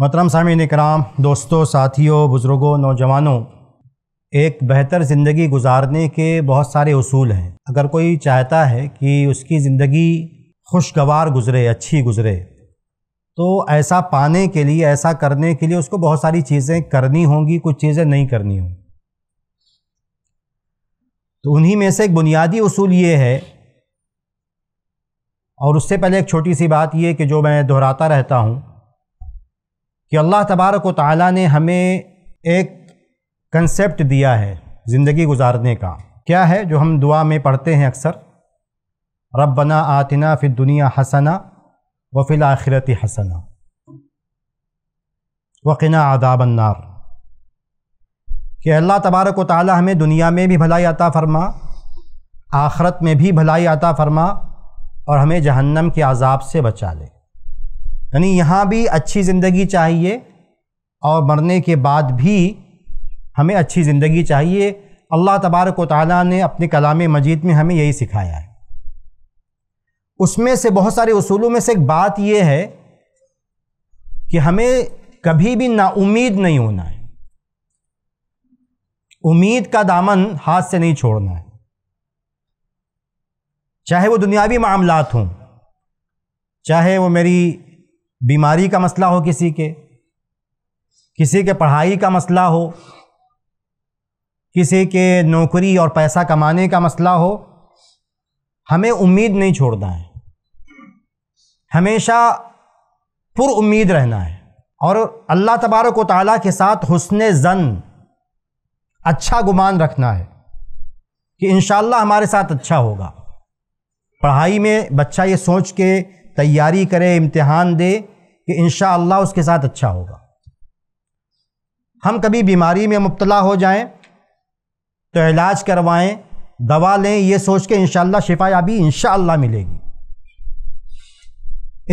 मोहतरम सामीन इकराम, दोस्तों, साथियों, बुज़ुर्गों, नौजवानों, एक बेहतर ज़िंदगी गुजारने के बहुत सारे उसूल हैं। अगर कोई चाहता है कि उसकी ज़िंदगी खुशगवार गुज़रे, अच्छी गुज़रे, तो ऐसा पाने के लिए, ऐसा करने के लिए उसको बहुत सारी चीज़ें करनी होंगी, कुछ चीज़ें नहीं करनी होंगी। तो उन्हीं में से एक बुनियादी उसूल ये है, और उससे पहले एक छोटी सी बात ये कि जो मैं दोहराता रहता हूँ कि अल्लाह तबारक व तआला ने हमें एक कंसेप्ट दिया है ज़िंदगी गुजारने का। क्या है? जो हम दुआ में पढ़ते हैं अक्सर, रब्बना आतिना फिद दुनिया हसना व फिल आखिरती हसना व क़िना अज़ाबन नार, कि अल्लाह तबारक व तआला हमें दुनिया में भी भलाई अता फ़रमा, आखरत में भी भलाई अता फ़रमा और हमें जहन्नम के अज़ाब से बचा ले। यानी यहाँ भी अच्छी ज़िंदगी चाहिए और मरने के बाद भी हमें अच्छी ज़िंदगी चाहिए। अल्लाह तबारक व तआला ने अपने कलाम मजीद में हमें यही सिखाया है। उसमें से बहुत सारे उसूलों में से एक बात यह है कि हमें कभी भी नाउमीद नहीं होना है, उम्मीद का दामन हाथ से नहीं छोड़ना है, चाहे वो दुनियावी मामलात हों, चाहे वो मेरी बीमारी का मसला हो, किसी के पढ़ाई का मसला हो, किसी के नौकरी और पैसा कमाने का मसला हो, हमें उम्मीद नहीं छोड़ना है, हमेशा पुर उम्मीद रहना है और अल्लाह तबारक व तआला के साथ हुस्ने ज़न, अच्छा गुमान रखना है कि इंशाअल्लाह हमारे साथ अच्छा होगा। पढ़ाई में बच्चा ये सोच के तैयारी करे, इम्तिहान दे कि इंशाअल्लाह उसके साथ अच्छा होगा। हम कभी बीमारी में मुब्तला हो जाएं तो इलाज करवाएं, दवा लें, ये सोच के इंशाअल्लाह शिफायाबी इंशाअल्लाह मिलेगी।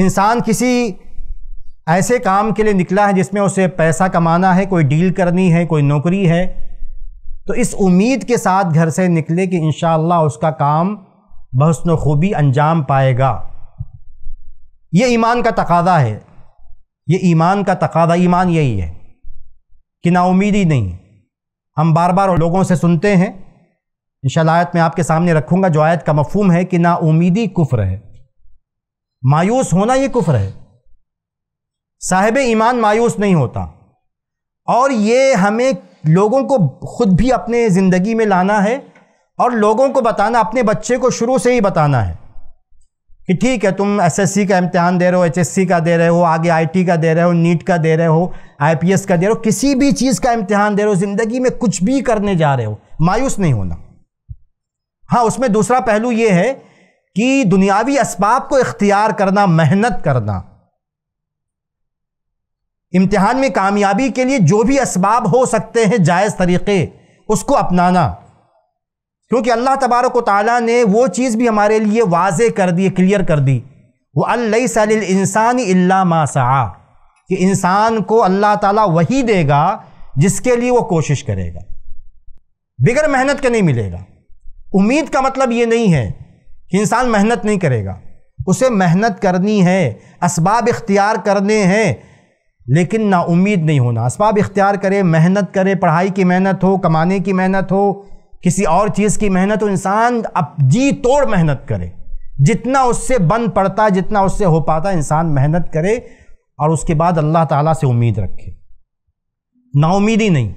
इंसान किसी ऐसे काम के लिए निकला है जिसमें उसे पैसा कमाना है, कोई डील करनी है, कोई नौकरी है, तो इस उम्मीद के साथ घर से निकले कि इंशाअल्लाह उसका काम बहस्न खूबी अंजाम पाएगा। ये ईमान का तकादा है, ये ईमान का तकादा, ईमान यही है कि नाउमीदी नहीं। हम बार बार लोगों से सुनते हैं, इंशाअल्लाह आयत में आपके सामने रखूँगा जो आयत का मफहूम है कि नाउमीदी कुफ्र है, मायूस होना ये कुफ्र है। साहिब ईमान मायूस नहीं होता और ये हमें लोगों को ख़ुद भी अपने ज़िंदगी में लाना है और लोगों को बताना, अपने बच्चे को शुरू से ही बताना है कि ठीक है, तुम एसएससी का इम्तिहान दे रहे हो, एचएससी का दे रहे हो, आगे आईटी का दे रहे हो, नीट का दे रहे हो, आईपीएस का दे रहे हो, किसी भी चीज़ का इम्तिहान दे रहे हो, ज़िंदगी में कुछ भी करने जा रहे हो, मायूस नहीं होना। हाँ, उसमें दूसरा पहलू ये है कि दुनियावी असबाब को इख्तियार करना, मेहनत करना, इम्तिहान में कामयाबी के लिए जो भी असबाब हो सकते हैं, जायज़ तरीक़े, उसको अपनाना, क्योंकि अल्लाह तबारक व तआला ने वो चीज़ भी हमारे लिए वाज़े कर दी, क्लियर कर दी, वो वलैसा लिल इंसानी इल्ला मा सआ, कि इंसान को अल्लाह ताला वही देगा जिसके लिए वो कोशिश करेगा, बगैर मेहनत के नहीं मिलेगा। उम्मीद का मतलब ये नहीं है कि इंसान मेहनत नहीं करेगा, उसे मेहनत करनी है, असबाब इख्तियार करने हैं, लेकिन ना उम्मीद नहीं होना। असबाब इख्तियार करे, मेहनत करे, पढ़ाई की मेहनत हो, कमाने की मेहनत हो, किसी और चीज़ की मेहनत हो, इंसान अब जी तोड़ मेहनत करे, जितना उससे बन पड़ता है, जितना उससे हो पाता है, इंसान मेहनत करे और उसके बाद अल्लाह ताला से उम्मीद रखे, नाउमीदी नहीं।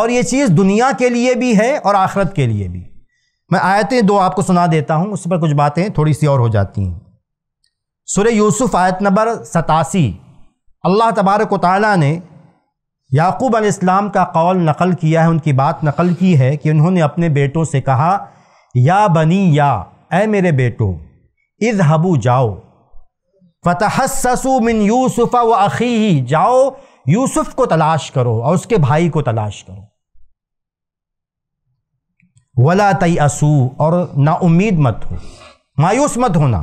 और ये चीज़ दुनिया के लिए भी है और आखिरत के लिए भी। मैं आयतें दो आपको सुना देता हूँ, उस पर कुछ बातें थोड़ी सी और हो जाती हैं। सूरह यूसुफ आयत नंबर 87, अल्लाह तबारक व तआला ने याक़ूब अलैहिस्सलाम का कौल नक़ल किया है, उनकी बात नक़ल की है कि उन्होंने अपने बेटों से कहा, या बनी या, ऐ मेरे बेटो, इज़हबू, जाओ, फ़तहस्ससू मिन यूसुफ़ व अख़ीही, जाओ यूसुफ़ को तलाश करो और उसके भाई को तलाश करो, वला तयअसू, और नाउम्मीद मत हो, मायूस मत होना।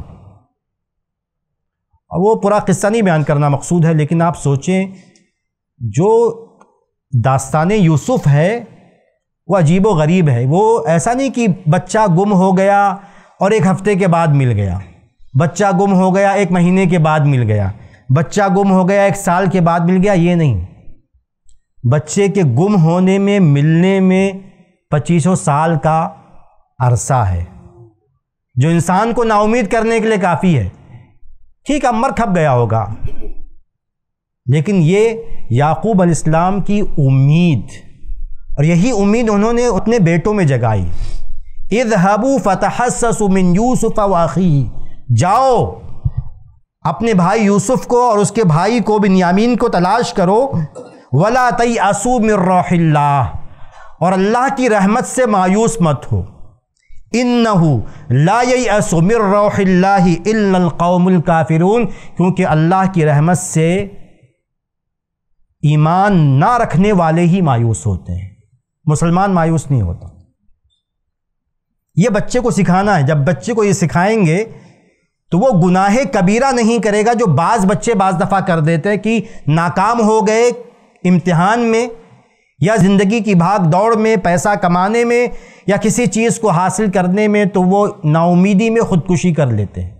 और वो पूरा किस्सा नहीं बयान करना मकसूद है, लेकिन आप सोचें जो दास्तान यूसुफ़ है वो अजीब व गरीब है। वो ऐसा नहीं कि बच्चा गुम हो गया और एक हफ़्ते के बाद मिल गया, बच्चा गुम हो गया एक महीने के बाद मिल गया, बच्चा गुम हो गया, 1 साल के बाद मिल गया, ये नहीं। बच्चे के गुम होने में, मिलने में 2500 साल का अरसा है, जो इंसान को नाउमीद करने के लिए काफ़ी है। ठीक है, मर खप गया होगा, लेकिन ये याकूब अलैहिस्सलाम की उम्मीद, और यही उम्मीद उन्होंने अपने बेटों में जगाई। इज़हबू फतहस्ससू मिन यूसुफ व अखीही, जाओ अपने भाई यूसुफ को और उसके भाई को बिन्यामीन को तलाश करो। वला तयअसू मिन रूहिल्लाह, और अल्लाह की रहमत से मायूस मत हो। इन्नहु ला ययअसु मिन रूहिल्लाहि इल्लल कौमुल काफिरून, क्योंकि अल्लाह की रहमत से ईमान ना रखने वाले ही मायूस होते हैं, मुसलमान मायूस नहीं होता। ये बच्चे को सिखाना है। जब बच्चे को ये सिखाएंगे तो वो गुनाहे कबीरा नहीं करेगा, जो बाज़ बच्चे बाज़ दफ़ा कर देते हैं कि नाकाम हो गए इम्तिहान में, या ज़िंदगी की भाग दौड़ में, पैसा कमाने में, या किसी चीज़ को हासिल करने में, तो वो नाउमीदी में ख़ुदकुशी कर लेते हैं।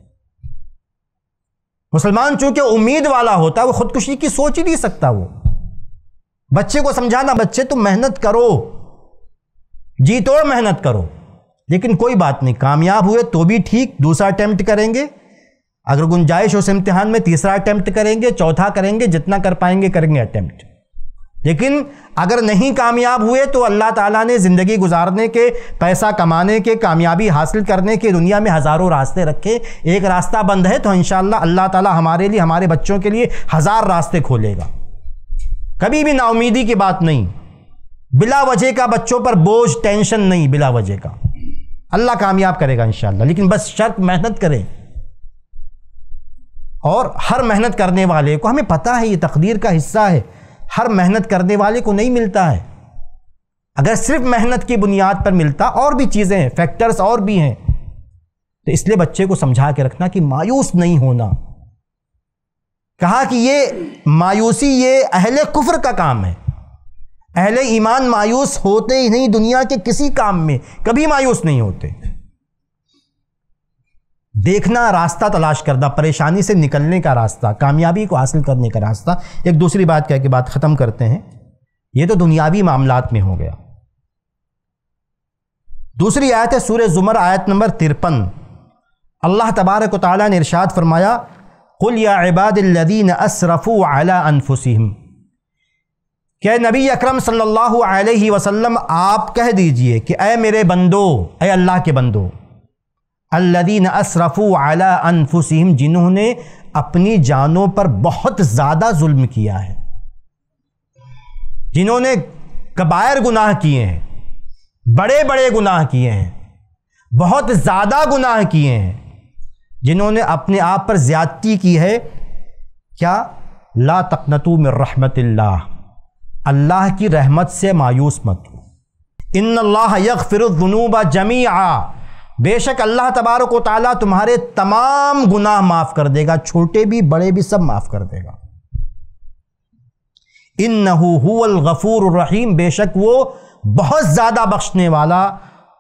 मुसलमान चूँकि उम्मीद वाला होता है, वो ख़ुदकुशी की सोच ही नहीं सकता। वो बच्चे को समझाना, बच्चे तुम मेहनत करो, जी तोड़ मेहनत करो, लेकिन कोई बात नहीं, कामयाब हुए तो भी ठीक, दूसरा अटैम्प्ट करेंगे, अगर गुंजाइश उस इम्तिहान में तीसरा अटैम्प्ट करेंगे, चौथा करेंगे, जितना कर पाएंगे करेंगे अटैम्प्ट। लेकिन अगर नहीं कामयाब हुए तो अल्लाह ताला ने ज़िंदगी गुजारने के, पैसा कमाने के, कामयाबी हासिल करने के दुनिया में हज़ारों रास्ते रखे, एक रास्ता बंद है तो इंशाअल्लाह अल्लाह ताला हमारे लिए, हमारे बच्चों के लिए 1000 रास्ते खोलेगा। कभी भी नाउमीदी की बात नहीं, बिला वजह का बच्चों पर बोझ, टेंशन नहीं, बिला वजह का अल्लाह कामयाब करेगा इंशाअल्लाह। लेकिन बस शर्त मेहनत करें, और हर मेहनत करने वाले को, हमें पता है ये तकदीर का हिस्सा है, हर मेहनत करने वाले को नहीं मिलता है। अगर सिर्फ मेहनत की बुनियाद पर मिलता, और भी चीज़ें हैं, फैक्टर्स और भी हैं। तो इसलिए बच्चे को समझा के रखना कि मायूस नहीं होना। कहा कि ये मायूसी, ये अहले कुफ्र का काम है। अहले ईमान मायूस होते ही नहीं, दुनिया के किसी काम में कभी मायूस नहीं होते। देखना रास्ता तलाश करना, परेशानी से निकलने का रास्ता, कामयाबी को हासिल करने का रास्ता। एक दूसरी बात कह के बात ख़त्म करते हैं, ये तो दुनियावी मामलात में हो गया। दूसरी आयत है सूरह ज़ुमर, आयत नंबर 53। अल्लाह तबारक व तआला ने इरशाद फरमाया, कुल या इबादिल्लज़ीन असरफ़ू अला अनफुसिहिम, क्या नबी अकरम सल्लल्लाहु अलैहि वसल्लम आप कह दीजिए कि ऐ मेरे बंदो, ऐ अल्लाह के बंदो, अल्लज़ीन असरफ़ू अला अनफुसिहिम, जिन्होंने अपनी जानों पर बहुत ज़्यादा जुल्म किया है, जिन्होंने कबायर गुनाह किए हैं, बड़े बड़े गुनाह किए हैं, बहुत ज़्यादा गुनाह किए हैं, जिन्होंने अपने आप पर ज़्यादती की है। क्या? ला तक़नतू मिन रहमतिल्लाह, अल्लाह की रहमत से मायूस मत हो। इन्नल्लाह यग़फिरुज़्ज़ुनूबा जमीआ, बेशक अल्लाह तबारक व तआला तुम्हारे तमाम गुनाह माफ़ कर देगा, छोटे भी बड़े भी सब माफ़ कर देगा। इन्नहु हुवल गफ़ूरुर रहीम, बेशक वो बहुत ज़्यादा बख्शने वाला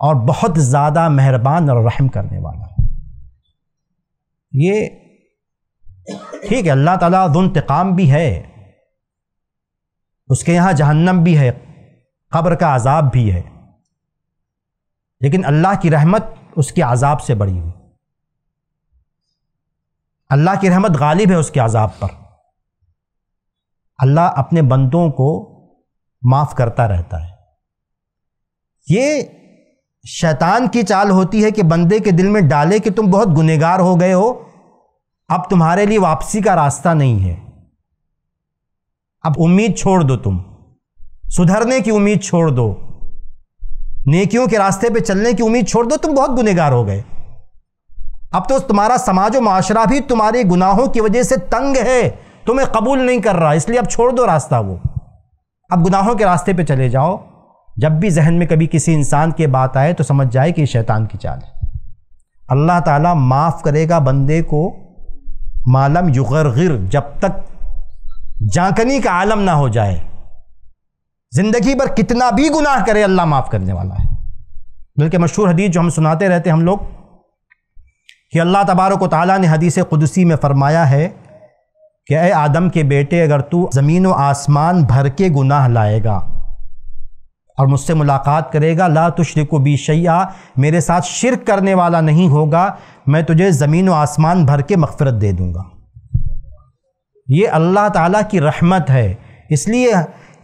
और बहुत ज़्यादा मेहरबान और रहम करने वाला। ये ठीक है, अल्लाह ताला ज़ु इंतकाम भी है, उसके यहाँ जहन्नम भी है, कब्र का अज़ाब भी है, लेकिन अल्लाह की रहमत उसके अज़ाब से बड़ी हुई। अल्लाह की रहमत गालिब है उसके अज़ाब पर। अल्लाह अपने बंदों को माफ़ करता रहता है। ये शैतान की चाल होती है कि बंदे के दिल में डाले कि तुम बहुत गुनहगार हो गए हो, अब तुम्हारे लिए वापसी का रास्ता नहीं है, अब उम्मीद छोड़ दो, तुम सुधरने की उम्मीद छोड़ दो, नेकियों के रास्ते पे चलने की उम्मीद छोड़ दो, तुम बहुत गुनहगार हो गए, अब तो तुम्हारा समाज और माशरा भी तुम्हारे गुनाहों की वजह से तंग है, तुम्हें कबूल नहीं कर रहा, इसलिए अब छोड़ दो रास्ता, वो अब गुनाहों के रास्ते पे चले जाओ। जब भी जहन में कभी किसी इंसान की बात आए तो समझ जाए कि शैतान की चाल है। अल्लाह ताला माफ़ करेगा बंदे को मालम युगरगिर, जब तक झांकनी का आलम ना हो जाए। ज़िंदगी भर कितना भी गुनाह करे अल्लाह माफ़ करने वाला है। बल्कि मशहूर हदीस जो हम सुनाते रहते हैं हम लोग, कि अल्लाह तबारक व तआला ने हदीस कुदसी में फ़रमाया है कि ऐ आदम के बेटे, अगर तू ज़मीन व आसमान भर के गुनाह लाएगा और मुझसे मुलाकात करेगा, ला तुश्रिकु बी शैया, मेरे साथ शिरक करने वाला नहीं होगा, मैं तुझे ज़मीन व आसमान भर के मग़फ़िरत दे दूँगा। ये अल्लाह ताला की रहमत है। इसलिए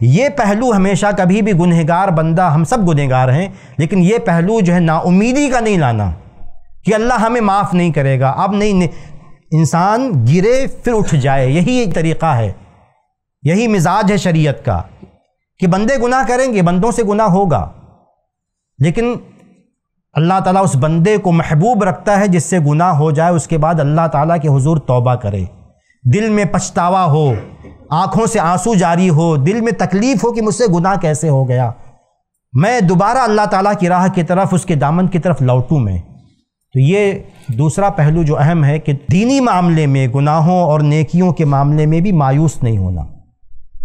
ये पहलू हमेशा, कभी भी गुनहगार बंदा, हम सब गुनहगार हैं, लेकिन ये पहलू जो है नाउमीदी का नहीं लाना कि अल्लाह हमें माफ़ नहीं करेगा। अब नहीं, इंसान गिरे फिर उठ जाए, यही एक तरीक़ा है, यही मिजाज है शरीयत का कि बंदे गुनाह करेंगे, बंदों से गुनाह होगा, लेकिन अल्लाह ताला उस बंदे को महबूब रखता है जिससे गुनाह हो जाए, उसके बाद अल्लाह ताला के हुजूर तौबा करे, दिल में पछतावा हो, आँखों से आंसू जारी हो, दिल में तकलीफ़ हो कि मुझसे गुनाह कैसे हो गया, मैं दोबारा अल्लाह ताला की राह की तरफ, उसके दामन की तरफ लौटूँ मैं। तो ये दूसरा पहलू जो अहम है कि दीनी मामले में, गुनाहों और नेकियों के मामले में भी मायूस नहीं होना,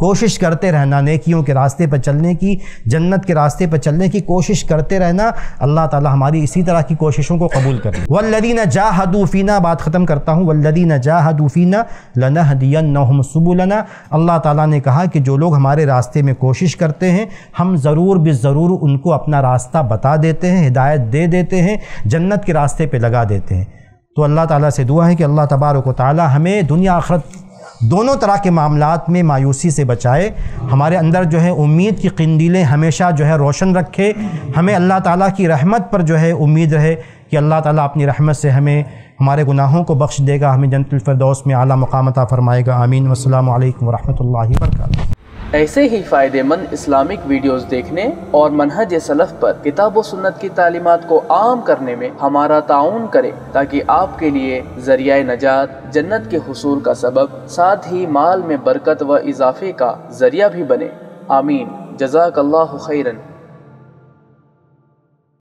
कोशिश करते रहना, नेकियों के रास्ते पर चलने की, जन्नत के रास्ते पर चलने की कोशिश करते रहना। अल्लाह ताला हमारी इसी तरह की कोशिशों को कबूल करे। वल्लदीना जाहदू फीना, बात ख़त्म करता हूँ, वल्लदीना जाहदू फीना लनहदियन्नहुम सुबुलना, अल्लाह ताला ने कहा कि जो लोग हमारे रास्ते में कोशिश करते हैं, हम ज़रूर बे ज़रूर उनको अपना रास्ता बता देते हैं, हिदायत दे देते हैं, जन्नत के रास्ते पर लगा देते हैं। तो अल्लाह ताला से दुआ है कि अल्लाह तबारक व तआला हमें दुनिया आखिरत दोनों तरह के मामलात में मायूसी से बचाए, हमारे अंदर जो है उम्मीद की कंदीलें हमेशा जो है रोशन रखे, हमें अल्लाह ताला की रहमत पर जो है उम्मीद रहे कि अल्लाह ताला अपनी रहमत से हमें हमारे गुनाहों को बख्श देगा, हमें जन्नतुल फिरदौस में आला मकाम अता फरमाएगा। आमीन। वस्सलामु अलैकुम वरहमतुल्लाहि वबरकातुहू। ऐसे ही फ़ायदेमंद इस्लामिक वीडियोज़ देखने और मनहज सलफ़ पर किताब व सुन्नत की तालीमात को आम करने में हमारा ताउन करें, ताकि आपके लिए ज़रिया नजात, जन्नत के हुसूल का सबब, साथ ही माल में बरकत व इजाफे का ज़रिया भी बने। आमीन। जज़ाकल्लाहु खैरन।